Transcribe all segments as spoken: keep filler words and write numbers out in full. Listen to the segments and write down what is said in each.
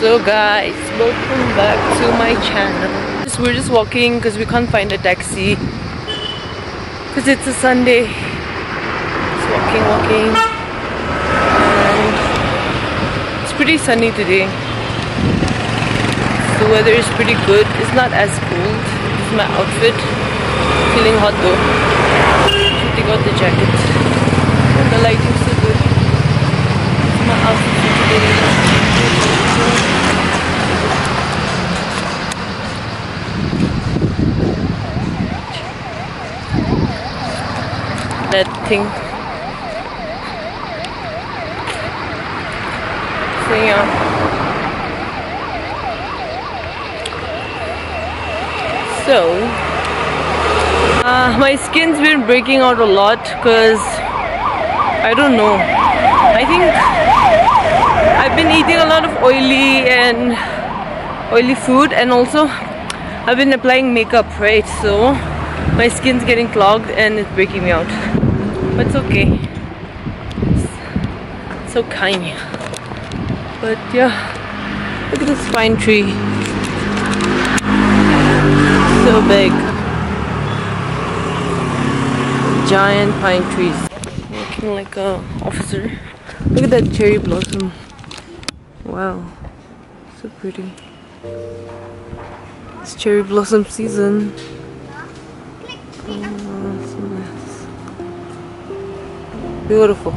So guys, welcome back to my channel. Just, we're just walking because we can't find a taxi because it's a Sunday. Just walking, walking, and it's pretty sunny today. The weather is pretty good. It's not as cold. This is my outfit. Feeling hot though. Should take out the jacket. The lighting's so good. This is my outfit for today. That thing. So yeah. So uh, my skin's been breaking out a lot because I don't know. I think I've been eating a lot of oily and oily food, and also I've been applying makeup, right? So my skin's getting clogged and it's breaking me out. But it's okay. It's so kind. But yeah, look at this fine tree. So big. Giant pine trees. Looking like an officer. Look at that cherry blossom. Wow. So pretty. It's cherry blossom season. Oh, so nice. Beautiful.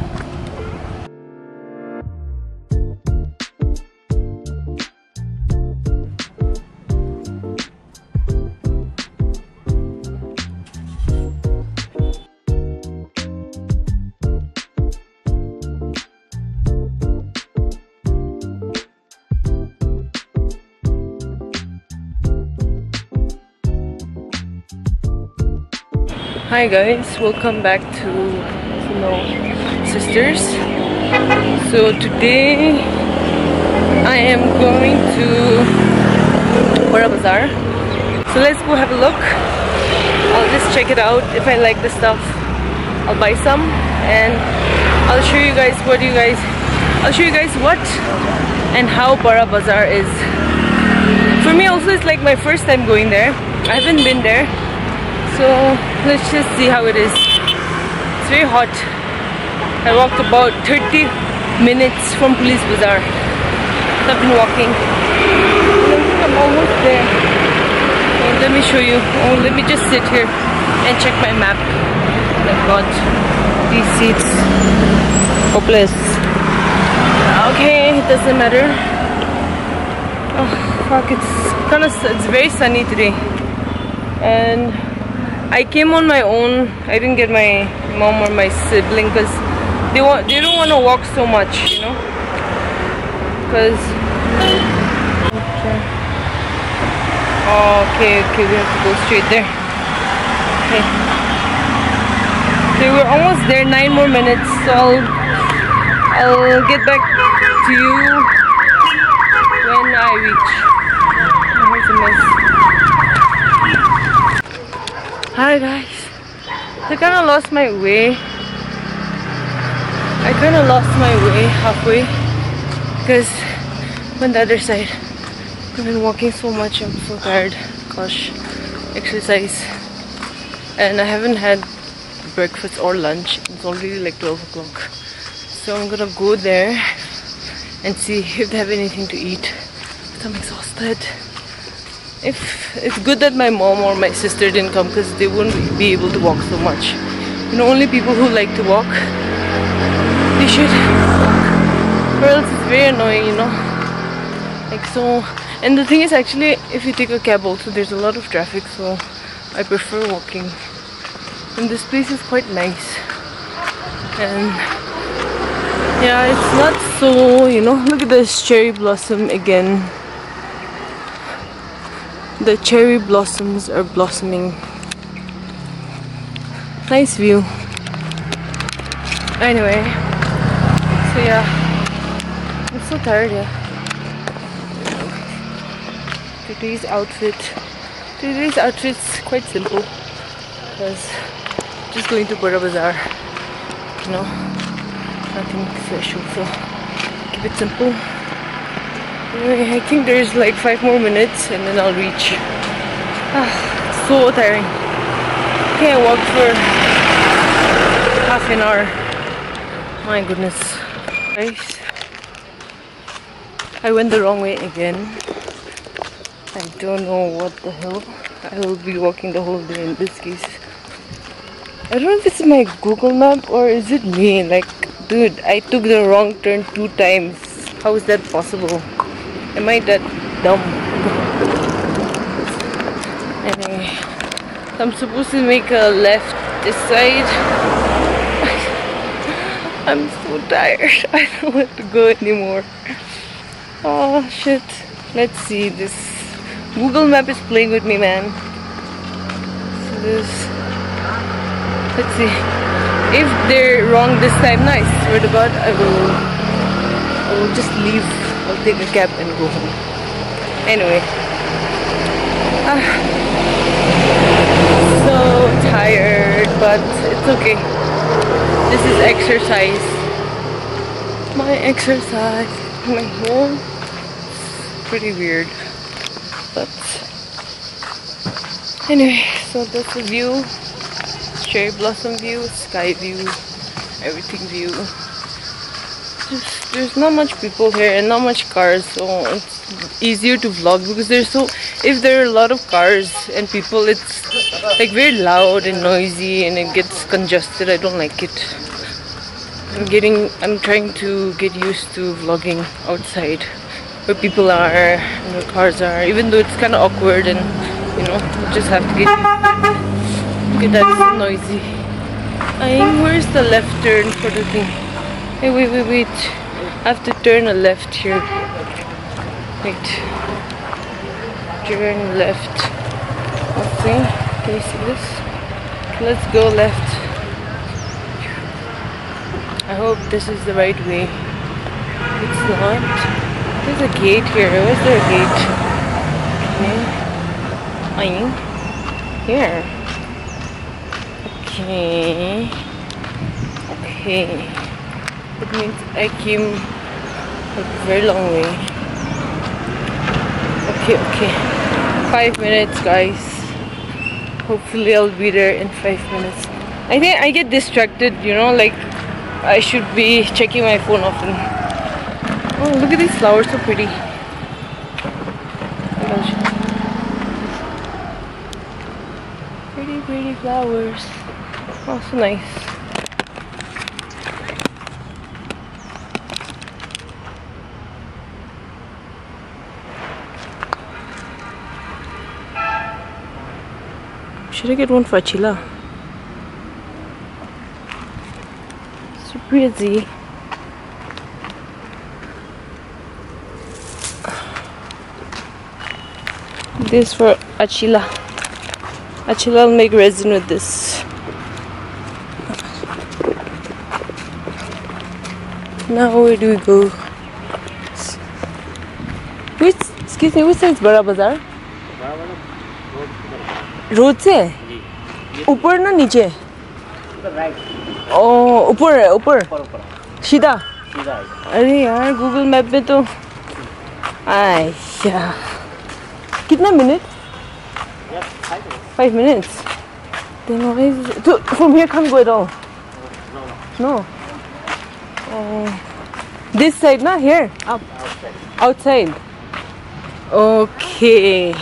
Hi guys, welcome back to you know, Sisters. So today I am going to Bara Bazar. So let's go have a look. I'll just check it out. If I like the stuff, I'll buy some, and I'll show you guys what you guys. I'll show you guys what and how Bara Bazar is. For me also, it's like my first time going there. I haven't been there. So let's just see how it is. It's very hot. I walked about thirty minutes from Police Bazaar. I've been walking. I think I'm almost there. Oh, let me show you. Oh, let me just sit here and check my map. Oh God, these seats. Hopeless. Okay, it doesn't matter. Oh fuck! It's kind of it's very sunny today, and I came on my own. I didn't get my mom or my sibling because they want they don't want to walk so much, you know. Because okay. Oh, okay, okay, we have to go straight there. Okay. So we're almost there. Nine more minutes. So I'll I'll get back to you when I reach. Oh, it's a mess. Hi guys, I kind of lost my way. I kind of lost my way halfway because I'm on the other side. I've been walking so much, I'm so tired. Gosh, exercise. And I haven't had breakfast or lunch. It's already like twelve o'clock. So I'm gonna go there and see if they have anything to eat. But I'm exhausted. If it's good that my mom or my sister didn't come because they wouldn't be able to walk so much. You know, only people who like to walk, they should. Or else it's very annoying, you know. Like so. And the thing is, actually, if you take a cab also, there's a lot of traffic, so I prefer walking. And this place is quite nice. And yeah, it's not so, you know. Look at this cherry blossom again. The cherry blossoms are blossoming. Nice view. Anyway, so yeah, I'm so tired. Yeah. Today's outfit. Today's outfit's quite simple. Cause I'm just going to Bara Bazar. You know, nothing special. So keep it simple. I think there's like five more minutes and then I'll reach. Ah, it's so tiring. Okay, I walked for half an hour. My goodness. Guys, I went the wrong way again. I don't know what the hell. I will be walking the whole day in this case. I don't know if it's my Google map or is it me. Like, dude, I took the wrong turn two times. How is that possible? Am I that dumb? Anyway, I'm supposed to make a left this side. I'm so tired. I don't want to go anymore. Oh shit. Let's see, this Google map is playing with me, man. So this, let's see if they're wrong this time. Nice, swear to God, I will I will just leave. I'll take a cab and go home. Anyway, ah, so tired, but it's okay. This is exercise. My exercise. My home. Pretty weird, but anyway, so that's the view. Cherry blossom view, sky view, everything view. Just, there's not much people here and not much cars, so it's easier to vlog because there's so if there are a lot of cars and people, it's like very loud and noisy and it gets congested. I don't like it. I'm getting I'm trying to get used to vlogging outside, where people are, and where cars are, even though it's kind of awkward and, you know, you just have to get... Okay, that's noisy. I, where's the left turn for the thing? Hey, wait, wait, wait. I have to turn a left here. Wait. Turn left. Okay, can you see this? Let's go left. I hope this is the right way. It's not. There's a gate here. Where's there a gate? Okay. I'm here. Okay. Okay. It means I came a very long way. Okay, okay. Five minutes, guys. Hopefully I'll be there in five minutes. I think I get distracted, you know, like I should be checking my phone often. Oh, look at these flowers, so pretty. Oh gosh. Pretty, pretty flowers. Oh, so nice. Should I get one for Achila? So pretty. This for Achila. Achila will make resin with this. Now where do we go? Which, excuse me, which side is Bara Bazar? Road se? Upper na niche? Right. Oh, upper hai, upper. Shida. Arey yaar, Google Map pe to. Ay ya. How many minutes? Yes, five minutes. Five minutes? Then why is it? So from here can't go at all? No. No? Uh, this side, not here? Up. Outside. Outside? Okay.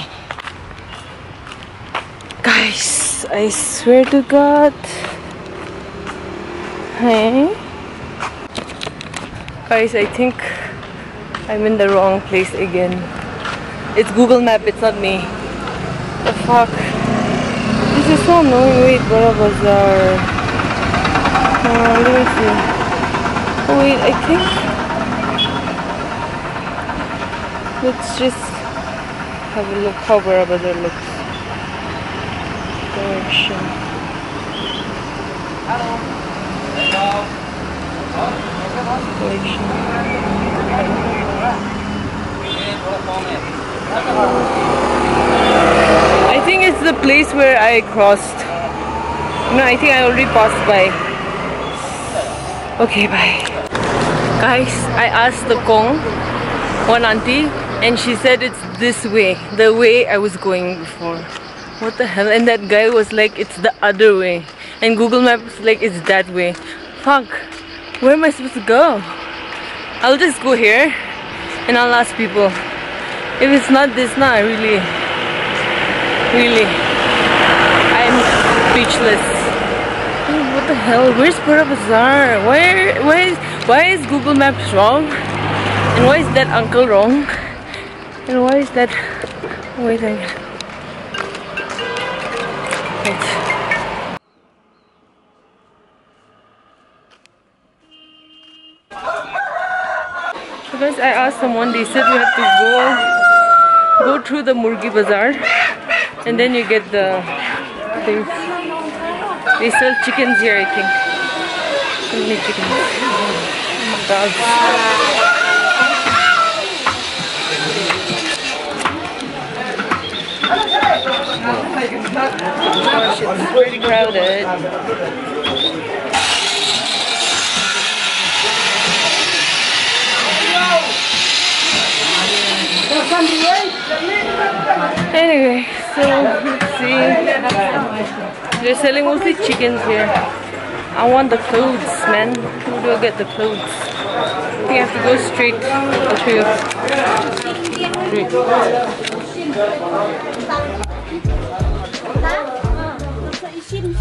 Guys, I swear to God. Hey? Guys, I think I'm in the wrong place again. It's Google Map, it's not me. The fuck? This is so annoying. Wait, Bara Bazar. Uh, let me see. Oh, wait, I think. Let's just have a look how Bara Bazar looks. Direction. Hello. Hello. Direction. I think it's the place where I crossed. No, I think I already passed by. Okay, bye. Guys, I asked the Kong one auntie, and she said it's this way, the way I was going before. What the hell? And that guy was like, it's the other way, and Google Maps like, it's that way. Fuck, where am I supposed to go? I'll just go here and I'll ask people. If it's not this, nah, really, really, I'm speechless. What the hell? Where's Bara Bazar? Where? Why is? Why is Google Maps wrong? And why is that uncle wrong? And why is that? Wait a minute. Wait. Guys, I asked someone, they said you have to go go through the Murgi Bazaar and then you get the things. They sell chickens here, I think. They need chickens. Oh, dogs. Oh, it's pretty crowded. Anyway, so let's see. They're selling mostly chickens here. I want the clothes, man. Who do I get the clothes? I think I have to go straight. I'll show you. Straight.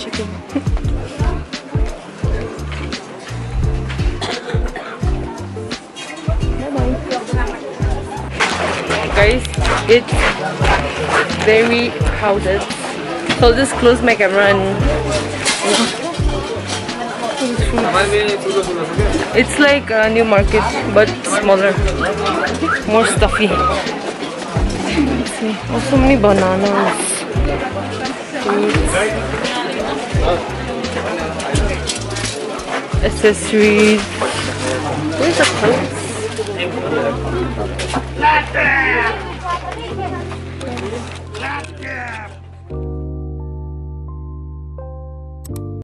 Chicken. Guys, it's very crowded, so I'll just close my camera and it's like a new market, but smaller, more stuffy. Let's see. Oh, so many bananas. Fruits. Accessories. Where's the clothes?